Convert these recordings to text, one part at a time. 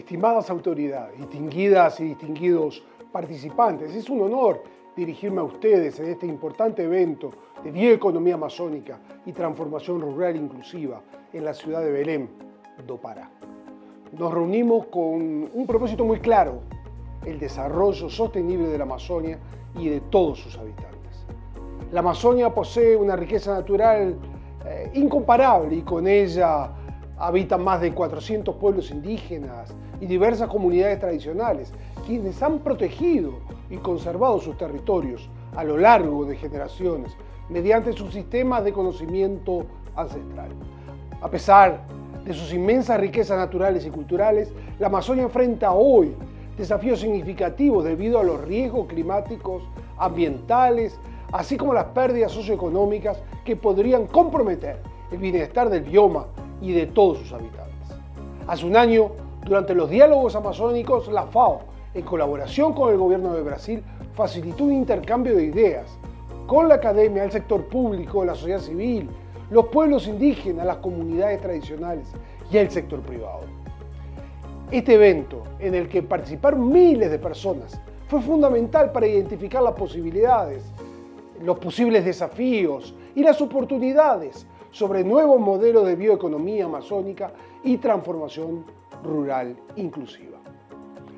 Estimadas autoridades, distinguidas y distinguidos participantes, es un honor dirigirme a ustedes en este importante evento de bioeconomía amazónica y transformación rural inclusiva en la ciudad de Belén do Pará. Nos reunimos con un propósito muy claro, el desarrollo sostenible de la Amazonia y de todos sus habitantes. La Amazonia posee una riqueza natural incomparable y con ella habitan más de 400 pueblos indígenas y diversas comunidades tradicionales, quienes han protegido y conservado sus territorios a lo largo de generaciones mediante sus sistemas de conocimiento ancestral. A pesar de sus inmensas riquezas naturales y culturales, la Amazonia enfrenta hoy desafíos significativos debido a los riesgos climáticos, ambientales, así como las pérdidas socioeconómicas que podrían comprometer el bienestar del bioma y de todos sus habitantes. Hace un año, durante los diálogos amazónicos, la FAO, en colaboración con el gobierno de Brasil, facilitó un intercambio de ideas con la academia, el sector público, la sociedad civil, los pueblos indígenas, las comunidades tradicionales y el sector privado. Este evento, en el que participaron miles de personas, fue fundamental para identificar las posibilidades, los posibles desafíos y las oportunidades sobre nuevos modelos de bioeconomía amazónica y transformación rural inclusiva.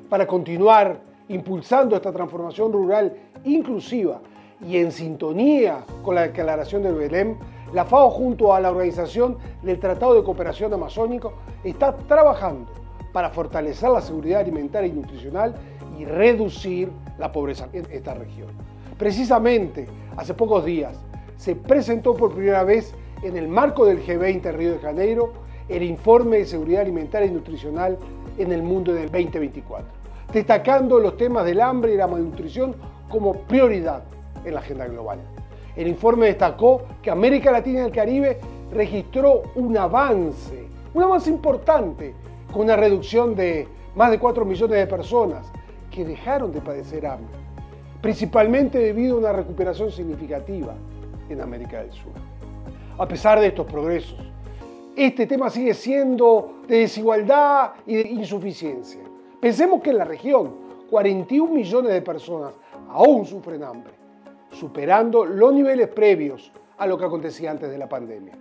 Para continuar impulsando esta transformación rural inclusiva y en sintonía con la Declaración de Belén, la FAO junto a la Organización del Tratado de Cooperación Amazónico está trabajando para fortalecer la seguridad alimentaria y nutricional y reducir la pobreza en esta región. Precisamente, hace pocos días se presentó por primera vez en el marco del G20 en Río de Janeiro, el informe de seguridad alimentaria y nutricional en el mundo del 2024, destacando los temas del hambre y la malnutrición como prioridad en la agenda global. El informe destacó que América Latina y el Caribe registró un avance importante, con una reducción de más de 4 millones de personas que dejaron de padecer hambre, principalmente debido a una recuperación significativa en América del Sur. A pesar de estos progresos, este tema sigue siendo de desigualdad y de insuficiencia. Pensemos que en la región 41 millones de personas aún sufren hambre, superando los niveles previos a lo que acontecía antes de la pandemia.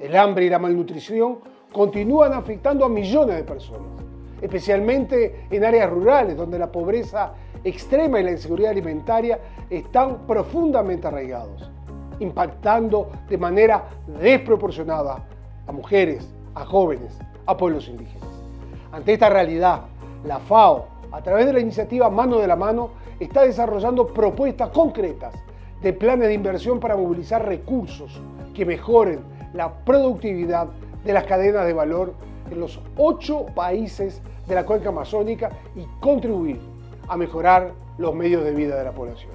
El hambre y la malnutrición continúan afectando a millones de personas, especialmente en áreas rurales donde la pobreza extrema y la inseguridad alimentaria están profundamente arraigados, impactando de manera desproporcionada a mujeres, a jóvenes, a pueblos indígenas. Ante esta realidad, la FAO, a través de la iniciativa Mano de la Mano, está desarrollando propuestas concretas de planes de inversión para movilizar recursos que mejoren la productividad de las cadenas de valor en los 8 países de la cuenca amazónica y contribuir a mejorar los medios de vida de la población.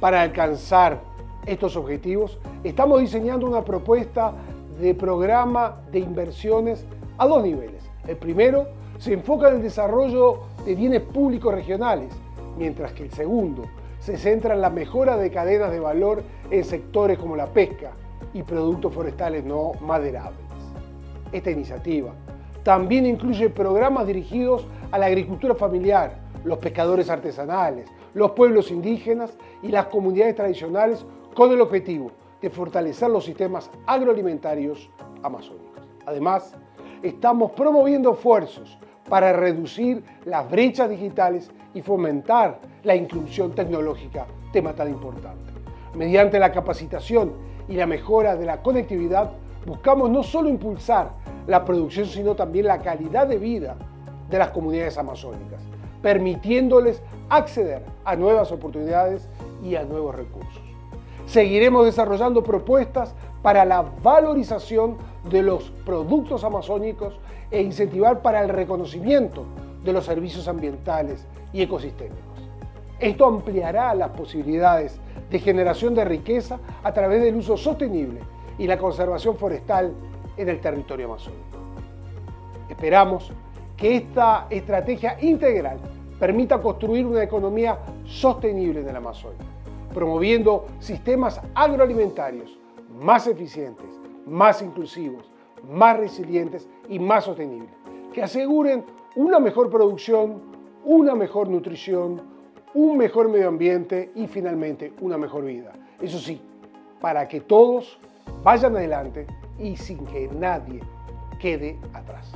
Para alcanzar estos objetivos, estamos diseñando una propuesta de programa de inversiones a 2 niveles. El primero se enfoca en el desarrollo de bienes públicos regionales, mientras que el segundo se centra en la mejora de cadenas de valor en sectores como la pesca y productos forestales no maderables. Esta iniciativa también incluye programas dirigidos a la agricultura familiar, los pescadores artesanales, los pueblos indígenas y las comunidades tradicionales con el objetivo de fortalecer los sistemas agroalimentarios amazónicos. Además, estamos promoviendo esfuerzos para reducir las brechas digitales y fomentar la inclusión tecnológica, tema tan importante. Mediante la capacitación y la mejora de la conectividad, buscamos no solo impulsar la producción, sino también la calidad de vida de las comunidades amazónicas, permitiéndoles acceder a nuevas oportunidades y a nuevos recursos. Seguiremos desarrollando propuestas para la valorización de los productos amazónicos e incentivar para el reconocimiento de los servicios ambientales y ecosistémicos. Esto ampliará las posibilidades de generación de riqueza a través del uso sostenible y la conservación forestal en el territorio amazónico. Esperamos que esta estrategia integral permita construir una economía sostenible en el Amazonia, promoviendo sistemas agroalimentarios más eficientes, más inclusivos, más resilientes y más sostenibles, que aseguren una mejor producción, una mejor nutrición, un mejor medio ambiente y finalmente una mejor vida. Eso sí, para que todos vayan adelante y sin que nadie quede atrás.